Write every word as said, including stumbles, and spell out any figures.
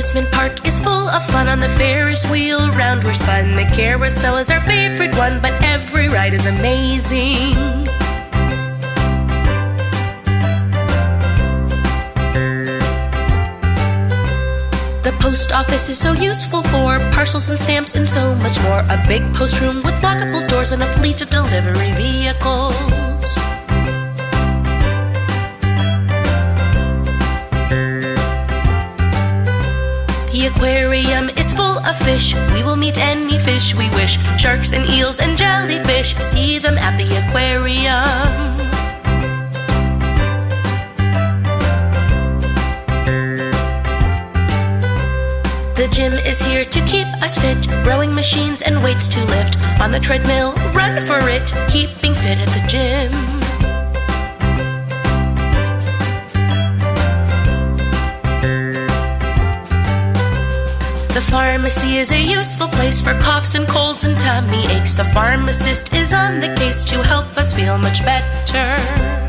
amusement park is full of fun. On the Ferris wheel round we're spun. The carousel is our favorite one, but every ride is amazing. The post office is so useful for parcels and stamps and so much more. A big post room with lockable doors and a fleet of delivery vehicles. The aquarium is full of fish. We will meet any fish we wish. Sharks and eels and jellyfish, see them at the aquarium. The gym is here to keep us fit. Rowing machines and weights to lift. On the treadmill, run for it. Keeping fit at the gym. The pharmacy is a useful place for coughs and colds and tummy aches. The pharmacist is on the case to help us feel much better.